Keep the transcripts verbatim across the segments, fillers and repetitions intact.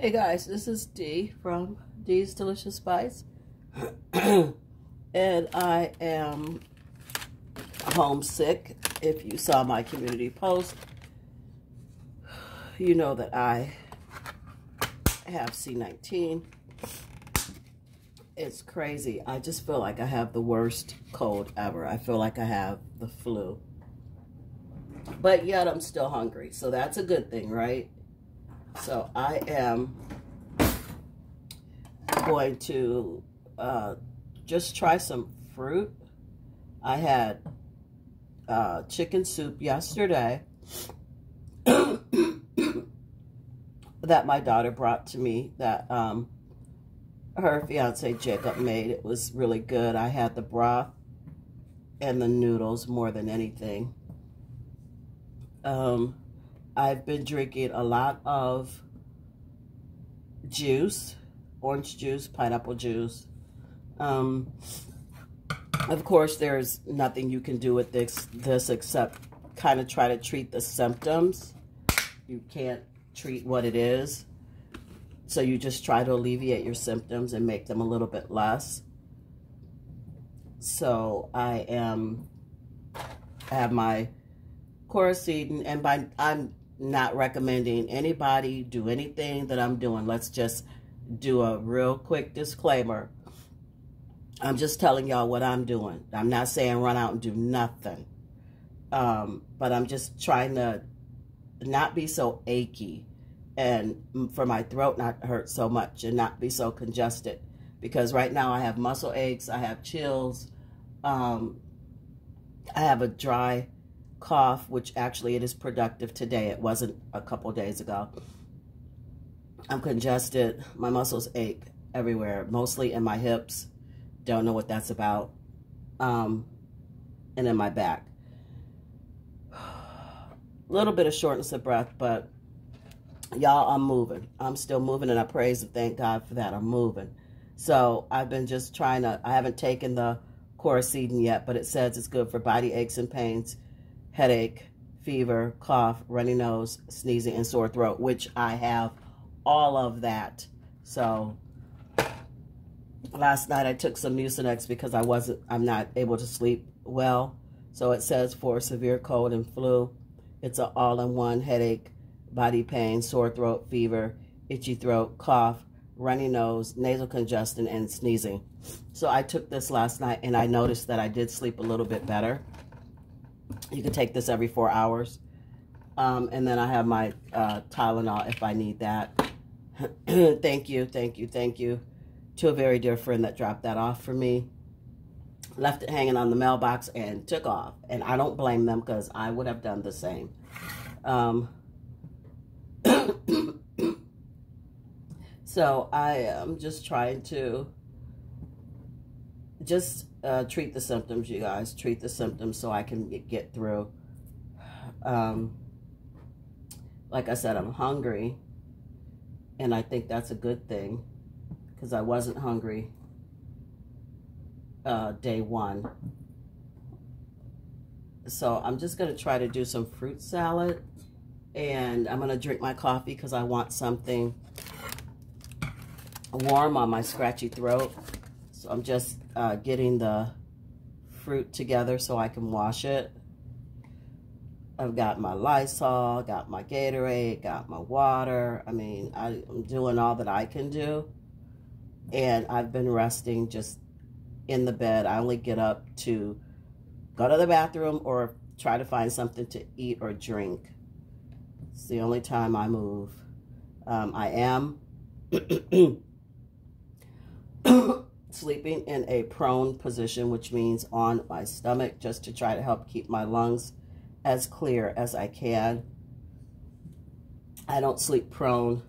Hey guys, this is Dee from Dee's Delicious Bites, and I am homesick. If you saw my community post, you know that I have C nineteen. It's crazy. I just feel like I have the worst cold ever. I feel like I have the flu, but yet I'm still hungry, so that's a good thing, right? So I am going to uh, just try some fruit. I had uh, chicken soup yesterday that my daughter brought to me that um, her fiance Jacob made. It was really good. I had the broth and the noodles more than anything. Um... I've been drinking a lot of juice, orange juice, pineapple juice. Um, of course, there's nothing you can do with this, this except kind of try to treat the symptoms. You can't treat what it is. So you just try to alleviate your symptoms and make them a little bit less. So I am, I have my Coricidin, and by, I'm not recommending anybody do anything that I'm doing. Let's just do a real quick disclaimer. I'm just telling y'all what I'm doing. I'm not saying run out and do nothing. Um, but I'm just trying to not be so achy and for my throat not to hurt so much and not be so congested. Because right now I have muscle aches, I have chills, um, I have a dry cough, which actually it is productive today. It wasn't a couple days ago. I'm congested. My muscles ache everywhere, mostly in my hips. Don't know what that's about. Um, and in my back. A little bit of shortness of breath, but y'all, I'm moving. I'm still moving, and I praise and thank God for that. I'm moving. So I've been just trying to, I haven't taken the Coricidin yet, but it says it's good for body aches and pains, headache, fever, cough, runny nose, sneezing, and sore throat, which I have all of that. So last night I took some Mucinex because I wasn't, I'm not able to sleep well. So it says for severe cold and flu, it's an all-in-one: headache, body pain, sore throat, fever, itchy throat, cough, runny nose, nasal congestion, and sneezing. So I took this last night and I noticed that I did sleep a little bit better. You can take this every four hours. Um, and then I have my uh, Tylenol if I need that. Thank you, thank you, thank you to a very dear friend that dropped that off for me. Left it hanging on the mailbox and took off. And I don't blame them because I would have done the same. Um, so I am just trying to just... Uh, treat the symptoms, you guys. Treat the symptoms so I can get through. Um, like I said, I'm hungry. And I think that's a good thing. Because I wasn't hungry uh, day one. So I'm just going to try to do some fruit salad. And I'm going to drink my coffee because I want something warm on my scratchy throat. So I'm just uh, getting the fruit together so I can wash it. I've got my Lysol, got my Gatorade, got my water. I mean, I, I'm doing all that I can do. And I've been resting just in the bed. I only get up to go to the bathroom or try to find something to eat or drink. It's the only time I move. Um, I am... sleeping in a prone position, which means on my stomach, just to try to help keep my lungs as clear as I can. I don't sleep prone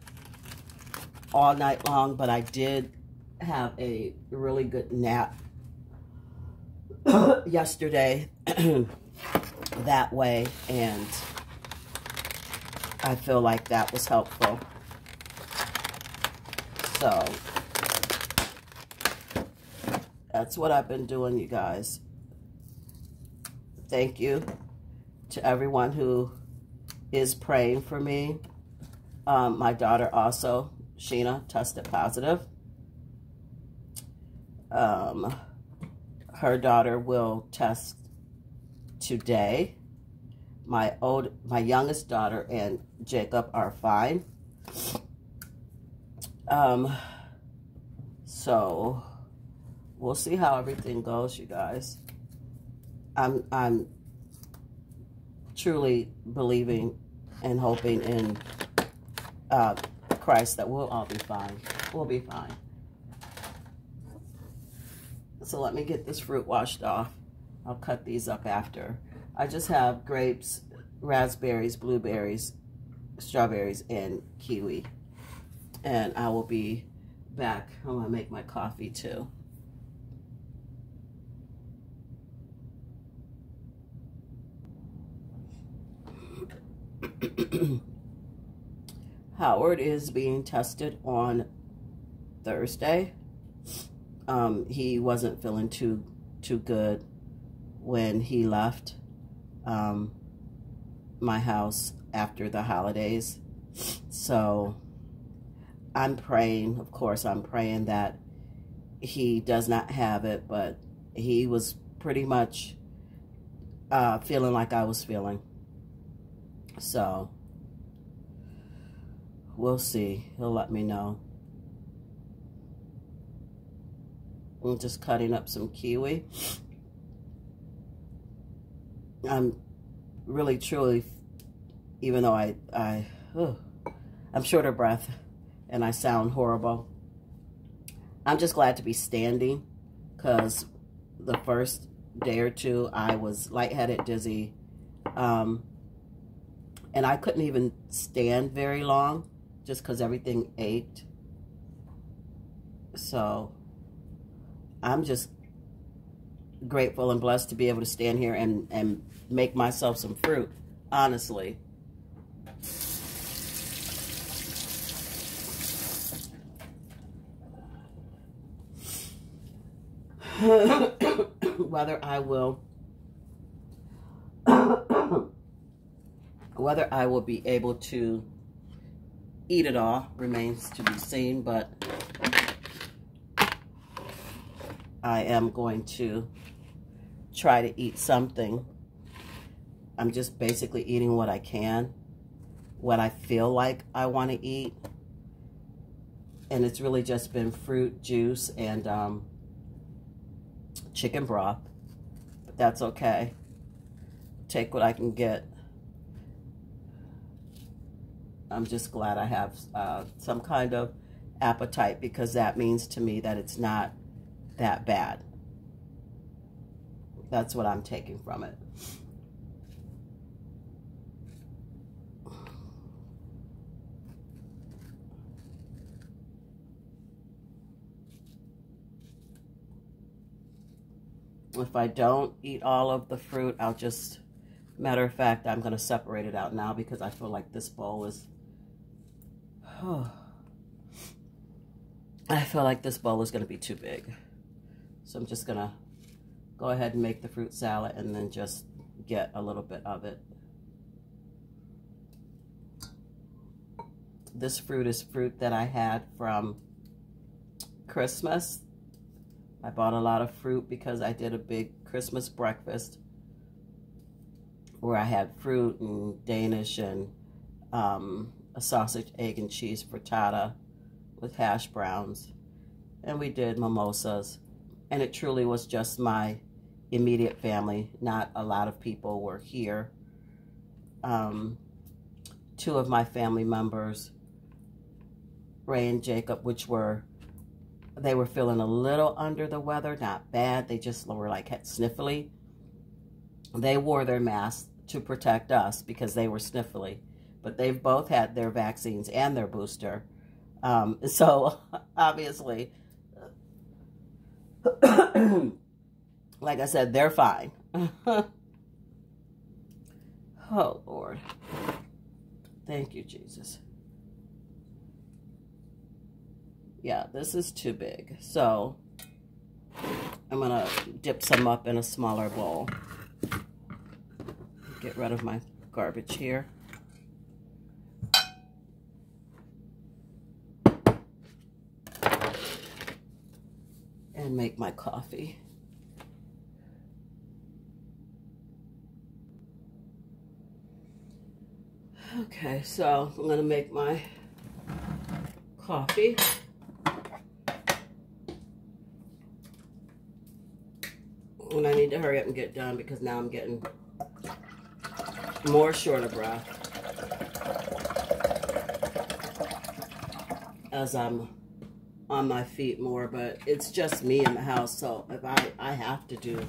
all night long, but I did have a really good nap yesterday that way, and I feel like that was helpful. So that's what I've been doing, you guys. Thank you to everyone who is praying for me. Um, my daughter also, Sheena tested positive. Um, her daughter will test today. My old, my youngest daughter and Jacob are fine. Um, so we'll see how everything goes, you guys. I'm, I'm truly believing and hoping in uh, Christ that we'll all be fine. We'll be fine. So let me get this fruit washed off. I'll cut these up after. I just have grapes, raspberries, blueberries, strawberries, and kiwi. And I will be back. I'm gonna make my coffee too. Howard is being tested on Thursday. Um, he wasn't feeling too too good when he left um, my house after the holidays. So I'm praying, of course, I'm praying that he does not have it, but he was pretty much uh, feeling like I was feeling. So we'll see. He'll let me know. I'm just cutting up some kiwi. I'm really, truly, even though I, I, ugh, I'm short of breath and I sound horrible, I'm just glad to be standing, because the first day or two I was lightheaded, dizzy, um, and I couldn't even stand very long just because everything ached. So I'm just grateful and blessed to be able to stand here and, and make myself some fruit, honestly. Whether I will... Whether I will be able to eat it all remains to be seen, but I am going to try to eat something. I'm just basically eating what I can, what I feel like I want to eat. And it's really just been fruit, juice, and um, chicken broth. But that's okay. Take what I can get. I'm just glad I have uh, some kind of appetite, because that means to me that it's not that bad. That's what I'm taking from it. If I don't eat all of the fruit, I'll just, matter of fact, I'm going to separate it out now, because I feel like this bowl is, oh, I feel like this bowl is going to be too big. So I'm just going to go ahead and make the fruit salad and then just get a little bit of it. This fruit is fruit that I had from Christmas. I bought a lot of fruit because I did a big Christmas breakfast where I had fruit and Danish and um, a sausage, egg, and cheese frittata with hash browns. And we did mimosas. And it truly was just my immediate family. Not a lot of people were here. Um, two of my family members, Ray and Jacob, which were, they were feeling a little under the weather, not bad. They just were like sniffly. They wore their masks to protect us because they were sniffly. But they've both had their vaccines and their booster. Um, so obviously, like I said, they're fine. Oh, Lord. Thank you, Jesus. Yeah, this is too big. So I'm going to dip some up in a smaller bowl. Get rid of my garbage here. and make my coffee. Okay, so I'm gonna make my coffee. And I need to hurry up and get done because now I'm getting more short of breath as I'm on my feet more, but it's just me in the house, so if I, I have to do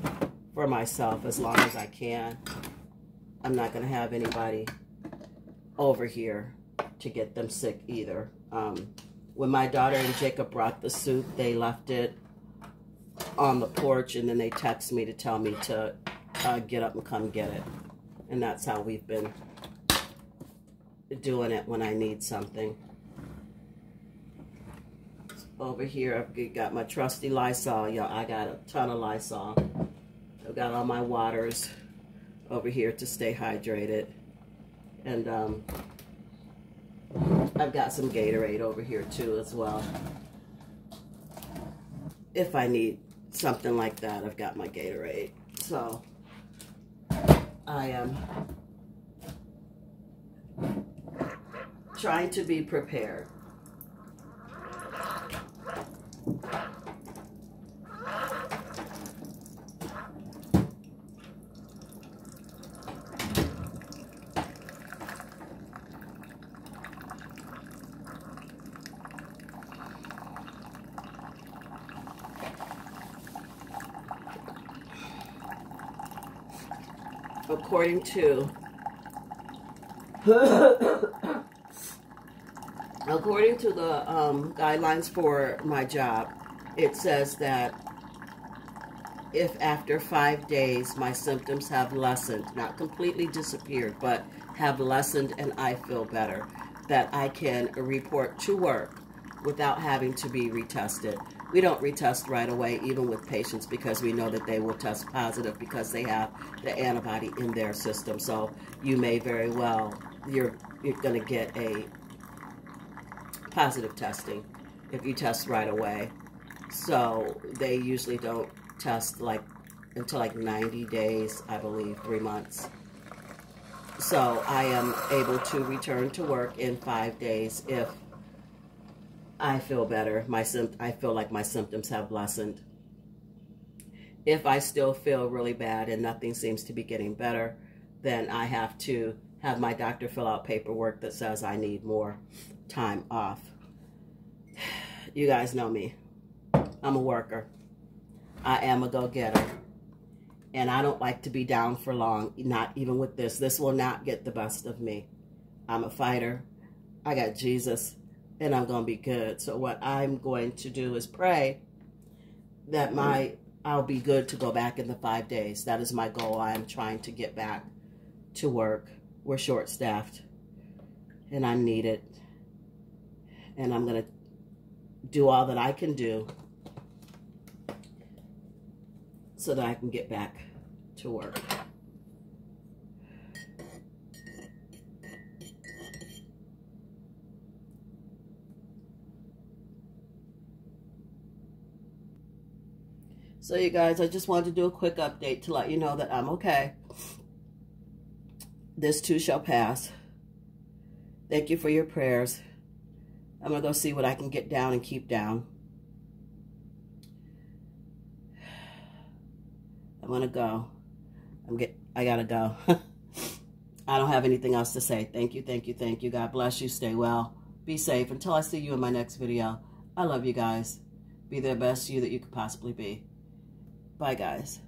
for myself as long as I can. I'm not gonna have anybody over here to get them sick either. Um, when my daughter and Jacob brought the soup, they left it on the porch, and then they text me to tell me to uh, get up and come get it. And that's how we've been doing it when I need something. Over here, I've got my trusty Lysol. Y'all, I got a ton of Lysol. I've got all my waters over here to stay hydrated. And um, I've got some Gatorade over here too as well. If I need something like that, I've got my Gatorade. So I am trying to be prepared. According to, according to the um, guidelines for my job, it says that if after five days my symptoms have lessened, not completely disappeared, but have lessened and I feel better, that I can report to work without having to be retested. We don't retest right away, even with patients, because we know that they will test positive because they have the antibody in their system. So you may very well, you're, you're going to get a positive testing if you test right away. So they usually don't test like until like ninety days, I believe, three months. So I am able to return to work in five days if I feel better. My I feel like my symptoms have lessened. If I still feel really bad and nothing seems to be getting better, then I have to have my doctor fill out paperwork that says I need more time off. You guys know me. I'm a worker. I am a go-getter. And I don't like to be down for long, not even with this. This will not get the best of me. I'm a fighter. I got Jesus. And I'm going to be good. So what I'm going to do is pray that my I'll be good to go back in the five days. That is my goal. I am trying to get back to work. We're short-staffed, and I need it. And I'm going to do all that I can do so that I can get back to work. So you guys, I just wanted to do a quick update to let you know that I'm okay. This too shall pass. Thank you for your prayers. I'm going to go see what I can get down and keep down. I'm going to go. I'm get, I got to go. I don't have anything else to say. Thank you, thank you, thank you. God bless you. Stay well. Be safe. Until I see you in my next video, I love you guys. Be the best you that you could possibly be. Bye, guys.